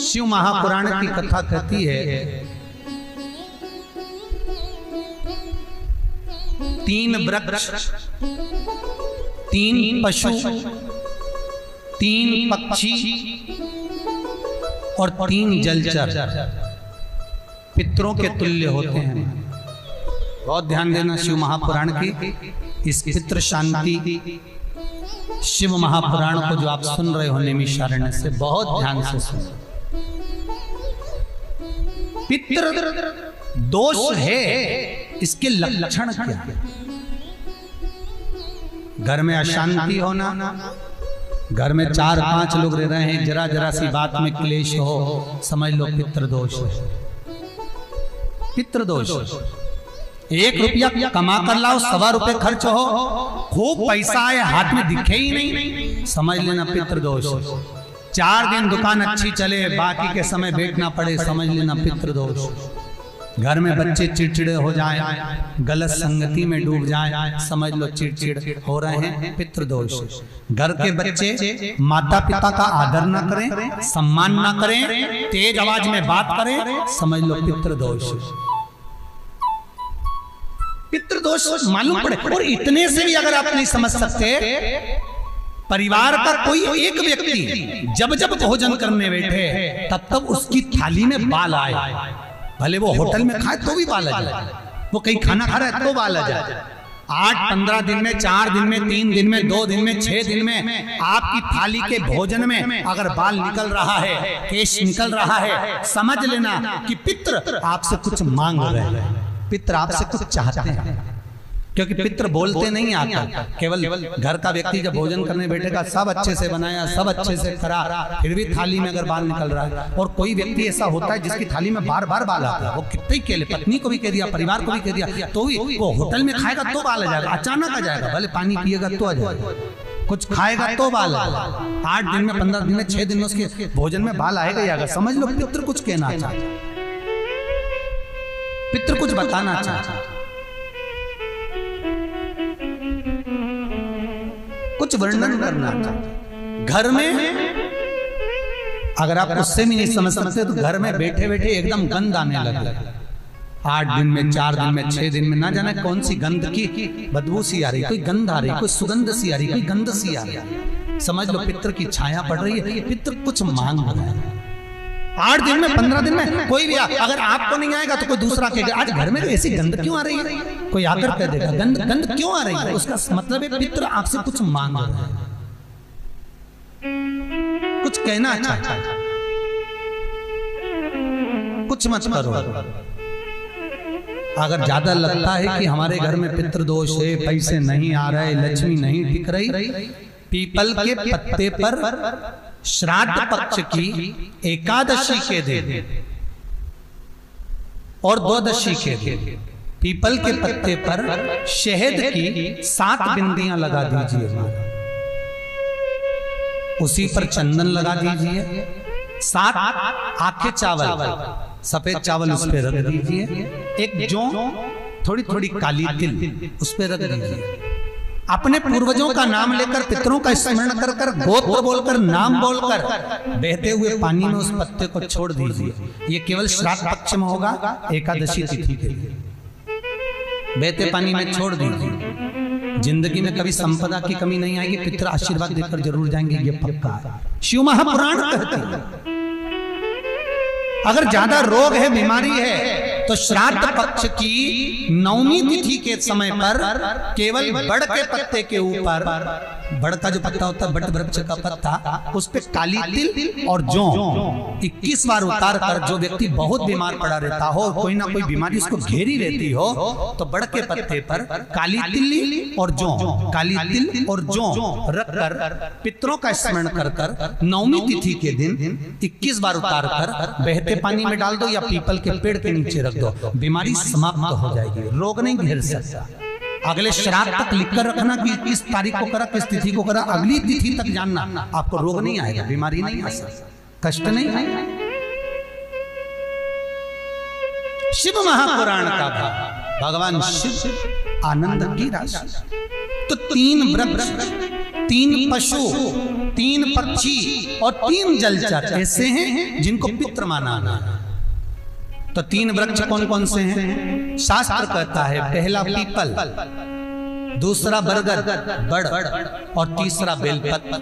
शिव महापुराण की कथा कहती है, तीन वृक्ष, तीन पशु, तीन पक्षी और तीन जलचर पितरों के तुल्य होते हैं। बहुत ध्यान देना, शिव महापुराण की इस पितृ शांति शिव महापुराण को जो आप सुन रहे हो नैमिषारण्य से, बहुत ध्यान से सुनो। पितृ दोष है, इसके लक्षण क्या है? घर में अशांति होना, घर में चार पांच लोग रह रहे हैं, जरा जरा सी बात में क्लेश हो, समझ लो पितृ दोष है। पितृ दोष, एक रुपया कमा कर लाओ, 125 रुपए खर्च हो, खूब पैसा आए, हाथ में दिखे ही नहीं, समझ लेना पितृ दोष। 4 दिन दुकान अच्छी चले, बाकी के समय बैठना पड़े, समझ लेना पितृ दोष। घर में बच्चे चिड़चिड़े हो जाएं, गलत संगति में डूब जाएं, समझ लो चिड़चिड़ हो रहे हैं, पितृ दोष। घर के बच्चे माता पिता का आदर ना करें, सम्मान ना करें, तेज आवाज में बात करें, समझ लो पितृ दोष। पितृ दोष मालूम पड़े। और इतने से भी अगर आप नहीं समझ सकते, परिवार का कोई एक व्यक्ति जब जब भोजन करने बैठे, तब तब उसकी थाली में बाल आए, भले वो होटल में खाए तो भी बाल आ जाए, वो कहीं खाना खा रहा है तो बाल आ जाए। 8-15 दिन में, 4 दिन में, 3 दिन में, 2 दिन में, 6 दिन में आपकी थाली के भोजन में अगर बाल निकल रहा है, केश निकल रहा है, समझ लेना कि पितृ आपसे कुछ मांग रहे हैं, पितृ आपसे कुछ चाहते हैं। क्योंकि पितृ बोलते नहीं आता, केवल घर का व्यक्ति जब भोजन करने बैठेगा, सब अच्छे से बनाया, सब अच्छे से करा, फिर भी थाली में अगर बाल निकल रहा है। और कोई व्यक्ति ऐसा होता है जिसकी थाली में बार बार बाल आता है, वो कितने केले, पत्नी को भी कह दिया, परिवार को भी कह दिया, तो भी वो होटल में खाएगा तो बाल आ जाएगा, अचानक आ जाएगा, भले पानी पिएगा तो आ जाएगा, कुछ खाएगा तो बाल आएगा। 8 दिन में, 15 दिन में, 6 दिन में उसके भोजन में बाल आएगा ही आएगा, समझ लो पितृ कुछ कहना चाहता, पितृ कुछ बताना चाहता, कुछ वर्णन करना चाहता। घर में अगर आप उससे भी नहीं समझ सकते, तो घर में बैठे बैठे एकदम गंध आने लगे। 8 दिन में, 4 दिन में, 6 दिन में, ना जाने कौन सी गंध की बदबू सी आ रही, कोई गंध आ रही, कोई सुगंध सी आ रही, कोई गंध सी आ रही, समझ लो पितृ की छाया पड़ रही है, पितृ कुछ मांग रहा है। 8 दिन में, 15 दिन में कोई भी अगर आपको नहीं आएगा तो कोई दूसरा कहेगा, आज घर में ऐसी गंध क्यों आ रही है, कोई आकर कह देगा गंध क्यों आ रही है, उसका मतलब है पितृ आपसे कुछ मांग रहा है, कुछ कहना चाहता है। कुछ मत करो। अगर ज्यादा लगता है कि हमारे घर में पितृ दोष है, पैसे नहीं आ रहे, लक्ष्मी नहीं दिख रही, पीपल के पत्ते पर श्राद्ध पक्ष की 1 एकादशी के दिन और 2 दशी के दिन पीपल के पत्ते पर शहद की 7 बिंदियां लगा दीजिए, उसी पर चंदन लगा दीजिए, 7 आखे चावल, सफेद चावल उस पर रख दीजिए, एक जौ थोड़ी थोड़ी काली तिल उस पर रख दीजिए। अपने पूर्वजों का नाम लेकर, पितरों का स्मरण कर कर, गोत्र बोलकर, नाम बोलकर बहते हुए पानी में उस पत्ते को छोड़ दीजिए। ये केवल श्राद्ध पक्ष में होगा, 1 एकादशी तिथि के लिए बहते पानी में छोड़ दीजिए। जिंदगी में कभी संपदा की कमी नहीं आएगी, पितृ आशीर्वाद देकर जरूर जाएंगे, ये पक्का है, शिव महापुराण कहते हैं। अगर ज्यादा रोग है, बीमारी है, तो श्राद्ध पक्ष की 9वीं तिथि के समय पर केवल बड़ के पत्ते के ऊपर, बड़ का जो पत्ता होता है, बट वृक्ष का पत्ता, उस पे काली तिल और जौ 21 बार उतार कर, जो व्यक्ति बहुत बीमार पड़ा रहता हो, कोई ना कोई बीमारी उसको घेरी रहती हो, तो बड़ के पत्ते पर काली तिल और जौ, काली तिल और जौ रख कर पितरों का स्मरण कर कर 9वीं तिथि के दिन 21 बार उतार कर बहते पानी में डाल दो या पीपल के पेड़ के नीचे रख दो, बीमारी समाप्त हो जाएगी, रोग नहीं घेर सकता। अगले श्राद्ध तक लिखकर रखना कि किस तारीख को करा, किस तिथि को करा, अगली तिथि तक जानना, आपको रोग नहीं आएगा, बीमारी नहीं आएगी, कष्ट नहीं आएगा। शिव महापुराण का भगवान शिव आनंद की राशि। तो 3 वृक्ष, 3 पशु, तीन पक्षी और तीन जलचर ऐसे हैं जिनको पित्र माना है। तो तीन वृक्ष कौन कौन से हैं? शास्त्र कहता है पहला पीपल, दूसरा बरगद बड़ और तीसरा बेलपत्र।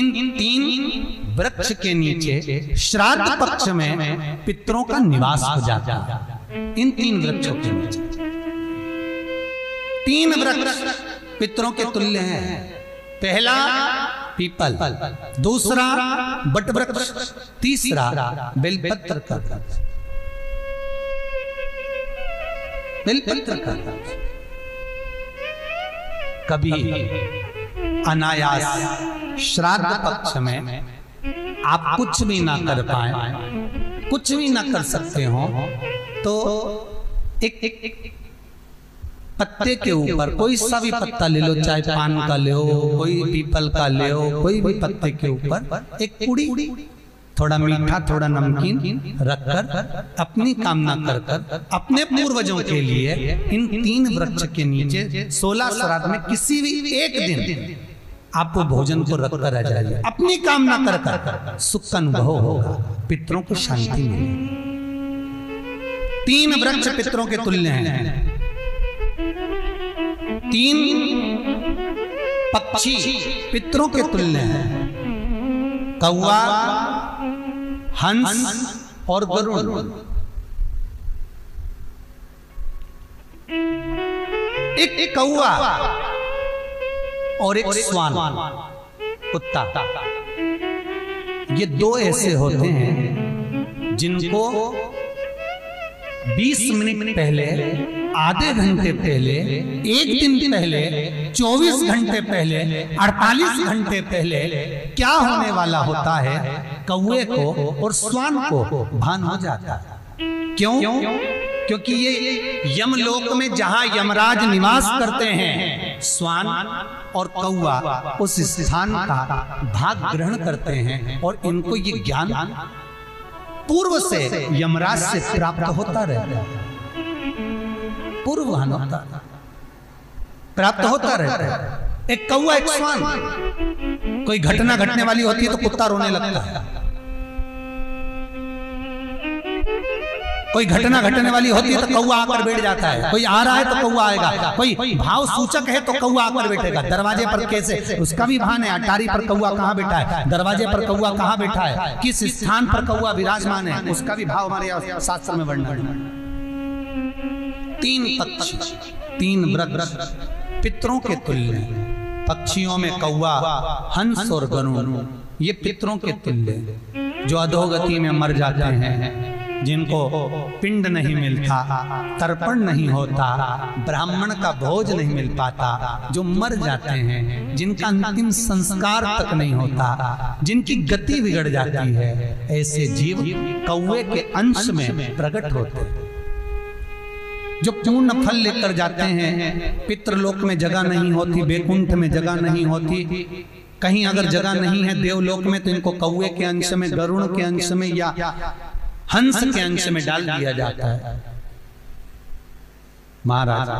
इन तीन वृक्ष के नीचे श्राद्ध पक्ष में पितरों का निवास हो जाता है। इन तीन वृक्षों के नीचे तीन वृक्ष पितरों के तुल्य हैं। पहला पीपल, दूसरा बट वृक्ष, तीसरा बेलपत्र का। बेलपत्र का कभी अनायास श्राद्ध पक्ष में आप कुछ भी ना कर पाए, कुछ भी ना कर सकते हो, तो एक पत्ते के ऊपर कोई सा भी पत्ता ले लो, चाहे पान का ले हो, कोई पीपल का ले हो, कोई भी पत्ते के ऊपर एक पूड़ी, थोड़ा मीठा थोड़ा नमकीन रखकर अपनी कामना कर अपने पूर्वजों के लिए इन तीन वृक्ष के नीचे 16 श्राद्ध में किसी भी एक दिन आपको भोजन को रखकर आ जाइए, अपनी कामना कर कर सुख का अनुभव होगा, पितरों को शांति मिलेगी। तीन वृक्ष पितरों के तुल्य हैं, तीन पक्षी पितरों के तुल्य हैं, कौवा, हंस और गरुड़। एक कौवा और एक स्वान कुत्ता, ये दो ऐसे होते हैं जिनको 20 मिनट पहले, आधे घंटे पहले, एक दिन पहले, 24 घंटे पहले, 48 घंटे पहले क्या होने वाला होता है कौवे को और स्वान को भान हो जाता है। क्यों? क्योंकि ये यमलोक में जहां यमराज निवास करते हैं, स्वान और कौवा उस स्थान का भाग ग्रहण करते हैं और इनको ये ज्ञान पूर्व से यमराज से प्राप्त होता रहता है, पूर्वान होता प्राप्त होता रहता है। एक कौवा एक स्वान, कोई घटना घटने वाली होती है तो कुत्ता रोने लगता है, कोई घटना घटने वाली होती है तो कौवा आकर बैठ जाता है, कोई आ रहा है तो कौवा आएगा, कोई भाव सूचक है तो कौवा आकर बैठेगा। दरवाजे पर कैसे उसका भी भान है, अटारी पर कौवा कहाँ बैठा है, दरवाजे पर कौवा कहाँ बैठा है, किस स्थान पर कौवा विराजमान है, उसका भी भाव हमारे शास्त्र में वर्णन है। तीन पक्षी तीन वृक्ष पितरों के तुल्य, पक्षियों में कौवा, हंस और गरुड़ ये पितरों के तुल्य जो अधोगति में मर जाते हैं, जिनको पिंड नहीं मिलता, तर्पण नहीं होता, ब्राह्मण का भोज नहीं मिल पाता, जो मर जाते हैं, जिनका अंतिम संस्कार तक नहीं होता, जिनकी गति बिगड़ जाती है, ऐसे जीव कौवे के अंश में प्रकट होते हैं, जो पूर्ण फल लेकर जाते हैं। पितृलोक में जगह नहीं होती, बैकुंठ में जगह नहीं होती, कहीं अगर जगह नहीं है देवलोक में तो इनको कौवे के अंश में, गरुड़ के अंश में या हंस के अंश में डाल दिया जाता है। महाराज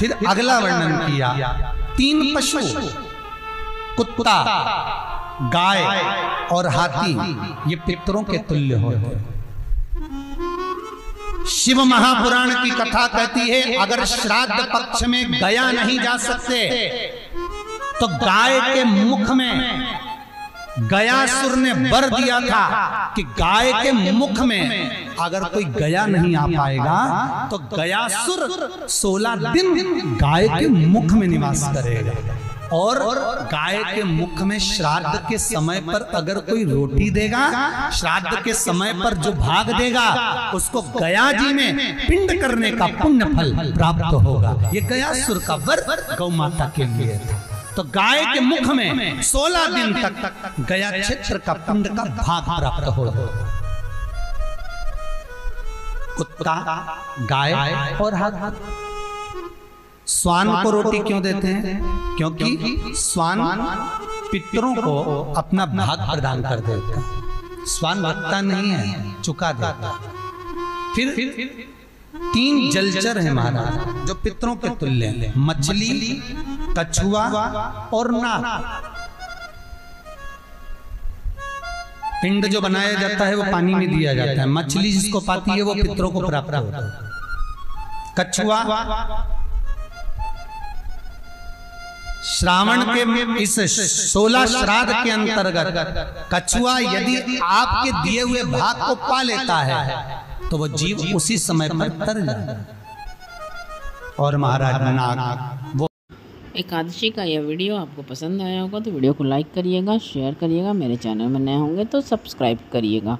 फिर अगला वर्णन किया, तीन पशु कुत्ता, गाय और हाथी ये पितरों के तुल्य होते हैं। शिव महापुराण की कथा कहती है अगर श्राद्ध पक्ष में गया नहीं जा सकते तो गाय के मुख में गयासुर ने वर दिया था कि गाय के मुख में अगर कोई गया नहीं आ पाएगा तो गयासुर 16 दिन गाय के मुख में निवास करेगा और गाय के मुख में श्राद्ध के समय पर अगर कोई रोटी देगा, श्राद्ध के समय पर जो भाग देगा उसको गया जी में पिंड करने का पुण्य फल प्राप्त होगा। ये गयासुर का वर गौ माता के लिए था। तो गाय के मुख में 16 दिन तक गया क्षेत्र का पुण्य का भाग प्राप्त हो। कुत्ता, गाय और हाथी, स्वान को रोटी क्यों देते हैं? क्योंकि स्वान पितरों को अपना भाग प्रदान कर देता है, स्वान रखता नहीं है, चुका देता। फिर तीन जलचर है महाराज जो पितरों के तुल्य हैं, मछली, कछुआ और नाग। पिंड जो बनाया जाता है वो पानी में दिया जाता है। मछली जिसको पाती है वो पितरों को प्राप्त होता है। कछुआ श्रावण के इस 16 श्राद्ध के अंतर्गत कछुआ यदि आपके दिए हुए भाग को पा लेता है तो वो जीव उसी समय पर तर जाता है। और महाराज नाग एकादशी का यह वीडियो आपको पसंद आया होगा तो वीडियो को लाइक करिएगा, शेयर करिएगा। मेरे चैनल में नए होंगे तो सब्सक्राइब करिएगा।